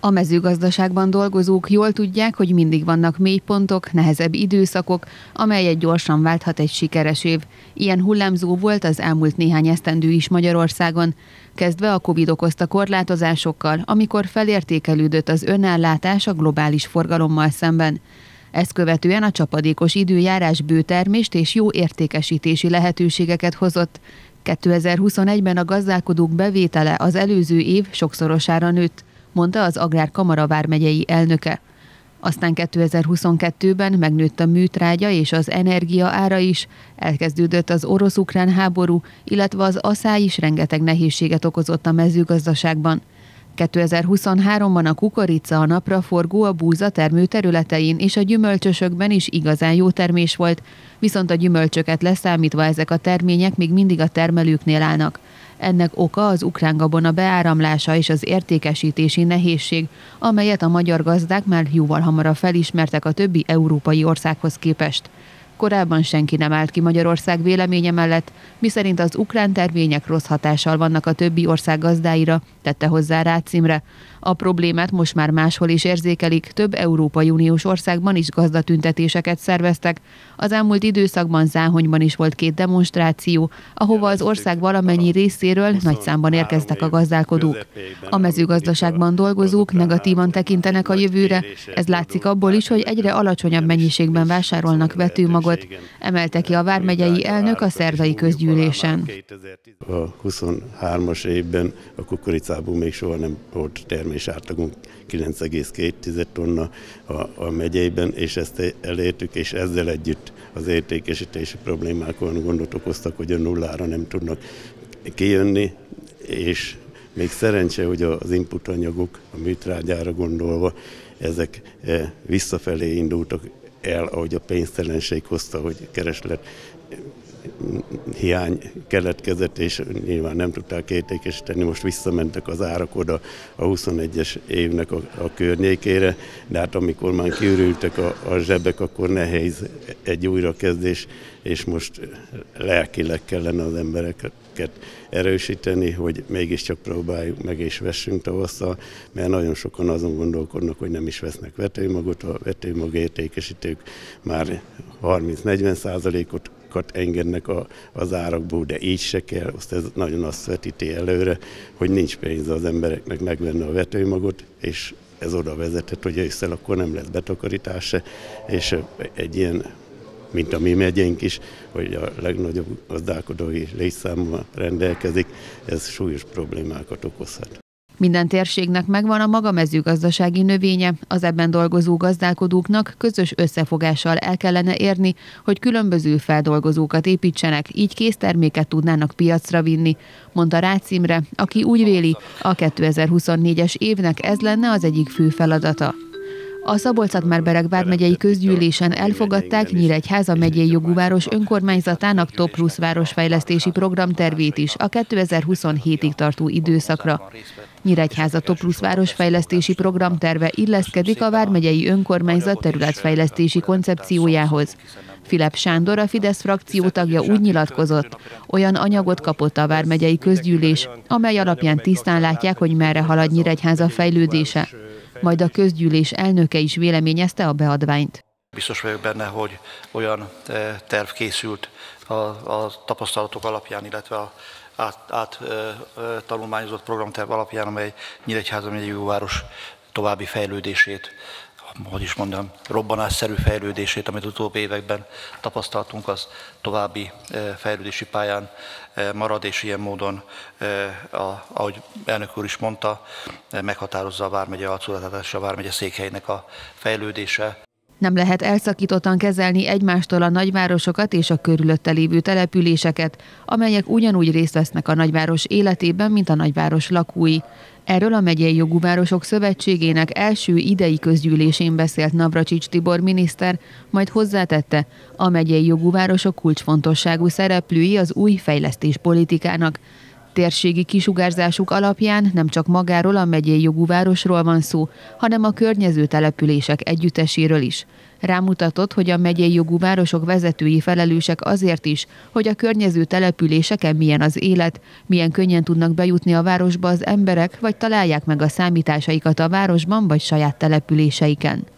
A mezőgazdaságban dolgozók jól tudják, hogy mindig vannak mélypontok, nehezebb időszakok, amelyet gyorsan válthat egy sikeres év. Ilyen hullámzó volt az elmúlt néhány esztendő is Magyarországon, kezdve a Covid okozta korlátozásokkal, amikor felértékelődött az önállátás a globális forgalommal szemben. Ezt követően a csapadékos időjárás bőtermést és jó értékesítési lehetőségeket hozott. 2021-ben a gazdálkodók bevétele az előző év sokszorosára nőtt, mondta az Agrárkamara vármegyei elnöke. Aztán 2022-ben megnőtt a műtrágya és az energia ára is, elkezdődött az orosz-ukrán háború, illetve az aszály is rengeteg nehézséget okozott a mezőgazdaságban. 2023-ban a kukorica, a napraforgó, a búza termőterületein és a gyümölcsösökben is igazán jó termés volt, viszont a gyümölcsöket leszámítva ezek a termények még mindig a termelőknél állnak. Ennek oka az ukrán gabona beáramlása és az értékesítési nehézség, amelyet a magyar gazdák már jóval hamarabb felismertek a többi európai országhoz képest. Korábban senki nem állt ki Magyarország véleménye mellett, miszerint az ukrán termények rossz hatással vannak a többi ország gazdáira, tette hozzá Rácz Imre. A problémát most már máshol is érzékelik, több Európai Uniós országban is gazdatüntetéseket szerveztek. Az elmúlt időszakban Záhonyban is volt 2 demonstráció, ahova az ország valamennyi részéről nagy számban érkeztek a gazdálkodók. A mezőgazdaságban dolgozók negatívan tekintenek a jövőre, ez látszik abból is, hogy egyre alacsonyabb mennyiségben vásárolnak vetőmagot, emelte ki a vármegyei elnök a szerdai közgyűlésen. A 23-as évben a kukoricából még soha nem volt termés átlagunk 9,2 tonna a megyeiben, és ezt elértük, és ezzel együtt az értékesítési problémák olyan gondot okoztak, hogy a nullára nem tudnak kijönni, és még szerencse, hogy az inputanyagok, a műtrágyára gondolva, ezek visszafelé indultak el, ahogy a pénztelenség hozta, hogy kereslet hiány keletkezett, és nyilván nem tudták értékesíteni, most visszamentek az árak oda a 21-es évnek a környékére, de hát amikor már kiürültek a zsebek, akkor nehéz egy újrakezdés, és most lelkileg kellene az embereket erősíteni, hogy mégiscsak próbáljuk meg és vessünk tavasszal, mert nagyon sokan azon gondolkodnak, hogy nem is vesznek vetőmagot, a vetőmag értékesítők már 30-40%-ot engednek az árakból, de így se kell, ez nagyon azt vetíti előre, hogy nincs pénze az embereknek megvenni a vetőmagot, és ez oda vezetett, hogy ősszel akkor nem lesz betakarítás se, és egy ilyen, mint a mi megyénk is, hogy a legnagyobb gazdálkodói létszámmal rendelkezik, ez súlyos problémákat okozhat. Minden térségnek megvan a maga mezőgazdasági növénye, az ebben dolgozó gazdálkodóknak közös összefogással el kellene érni, hogy különböző feldolgozókat építsenek, így készterméket tudnának piacra vinni, mondta Rácz Imre, aki úgy véli, a 2024-es évnek ez lenne az egyik fő feladata. A Szabolcs-Szatmár-Bereg vármegyei közgyűlésen elfogadták Nyíregyháza megyei jogú város önkormányzatának TOP Plusz városfejlesztési programtervét is a 2027-ig tartó időszakra. Nyíregyháza TOP Plusz városfejlesztési programterve illeszkedik a vármegyei önkormányzat területfejlesztési koncepciójához. Philip Sándor, a Fidesz frakció tagja úgy nyilatkozott, olyan anyagot kapott a vármegyei közgyűlés, amely alapján tisztán látják, hogy merre halad Nyíregyháza fejlődése. Majd a közgyűlés elnöke is véleményezte a beadványt. Biztos vagyok benne, hogy olyan terv készült a tapasztalatok alapján, illetve a áttanulmányozott programterv alapján, amely Nyíregyháza megyei jogváros további fejlődését, hogy is mondjam, robbanásszerű fejlődését, amit utóbbi években tapasztaltunk, az további fejlődési pályán marad, és ilyen módon, ahogy elnök úr is mondta, meghatározza a vármegye arculatát és a vármegye székhelyének a fejlődése. Nem lehet elszakítottan kezelni egymástól a nagyvárosokat és a körülötte lévő településeket, amelyek ugyanúgy részt vesznek a nagyváros életében, mint a nagyváros lakói. Erről a Megyei Jogú Városok Szövetségének első idei közgyűlésén beszélt Navracsics Tibor miniszter, majd hozzátette, a megyei jogú városok kulcsfontosságú szereplői az új fejlesztéspolitikának. térségi kisugárzásuk alapján nem csak magáról a megyei jogú városról van szó, hanem a környező települések együtteséről is. Rámutatott, hogy a megyei jogú városok vezetői felelősek azért is, hogy a környező településeken milyen az élet, milyen könnyen tudnak bejutni a városba az emberek, vagy találják meg a számításaikat a városban vagy saját településeiken.